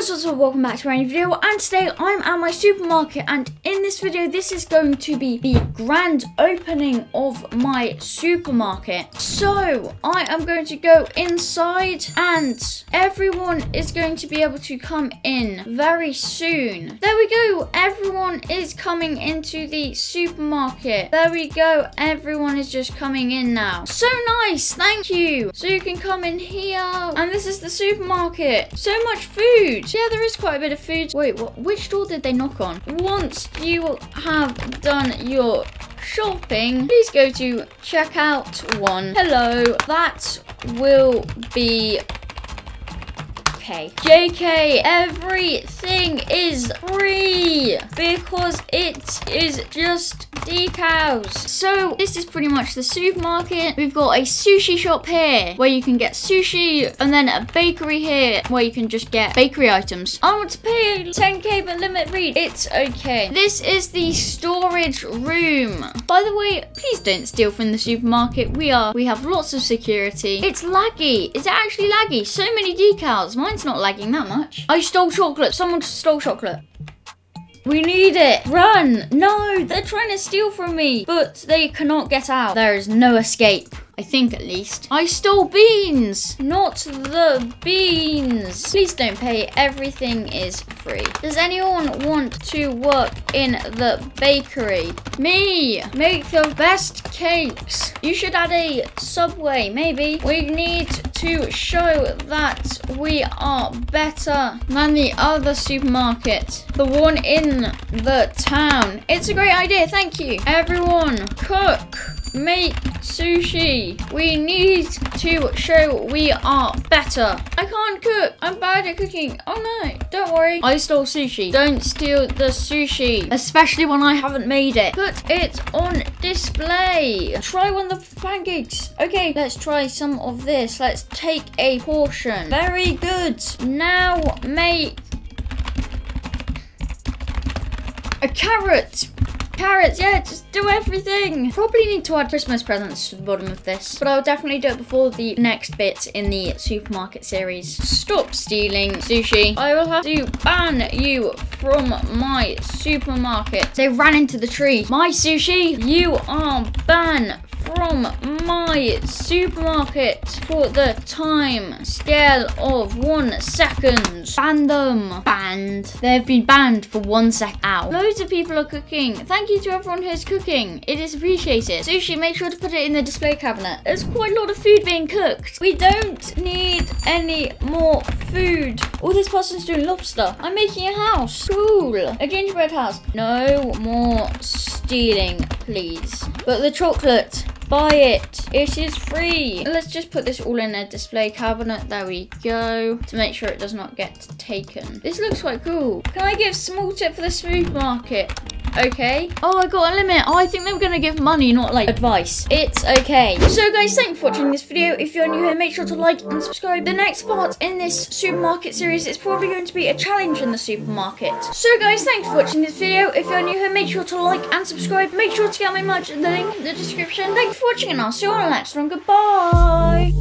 guys, what's up? Welcome back to my new video, and today I'm at my supermarket, and in this video this is going to be the grand opening of my supermarket. So I am going to go inside and everyone is going to be able to come in very soon. There we go, everyone is coming into the supermarket. There we go, everyone is just coming in now. So nice, thank you. So you can come in here, and this is the supermarket. So much food. Yeah, there is quite a bit of food. Wait, which door did they knock on? Once you have done your shopping, please go to checkout 1. Hello, that will be okay. JK, everything is free because it is just decals. So this is pretty much the supermarket. We've got a sushi shop here where you can get sushi, and then a bakery here where you can just get bakery items. I want to pay 10k but limit read. It's okay. This is the storage room. By the way, please don't steal from the supermarket. We have lots of security. It's laggy. Is it actually laggy? So many decals. Mine's not lagging that much. I stole chocolate. Someone stole chocolate. We need it. Run. No, they're trying to steal from me, but they cannot get out. There is no escape. I think, at least. I stole beans, not the beans. Please don't pay, everything is free. Does anyone want to work in the bakery? Me, make the best cakes. You should add a Subway, maybe. We need to show that we are better than the other supermarket, the one in the town. It's a great idea, thank you. Everyone, cook. Make sushi. We need to show we are better. I can't cook. I'm bad at cooking. Oh no, don't worry. I stole sushi. Don't steal the sushi, especially when I haven't made it. Put it on display. Try one of the pancakes. Okay, let's try some of this. Let's take a portion. Very good. Now make a carrot. Carrots, yeah, just do everything. Probably need to add Christmas presents to the bottom of this, but I'll definitely do it before the next bit in the supermarket series. Stop stealing sushi. I will have to ban you from my supermarket. They ran into the tree. My sushi, you are banned from my supermarket for the time scale of 1 second. Ban them. Banned. They've been banned for 1 second. Ow. Loads of people are cooking. Thank you to everyone who's cooking. It is appreciated. Sushi, make sure to put it in the display cabinet. There's quite a lot of food being cooked. We don't need any more food. Oh, this person's doing lobster. I'm making a house. Cool. A gingerbread house. No more stealing, please. But the chocolate, buy it. It is free. Let's just put this all in a display cabinet. There we go. To make sure it does not get taken. This looks quite cool. Can I give small tip for the supermarket? Okay. Oh, I got a limit. Oh, I think they were going to give money, not like advice. It's okay. So guys, thank you for watching this video. If you're new here, make sure to like and subscribe. The next part in this supermarket series is probably going to be a challenge in the supermarket. So guys, thanks for watching this video. If you're new here, make sure to like and subscribe. Make sure to get my merch in the link in the description. Thanks for watching, and I'll see you on the next one. Goodbye.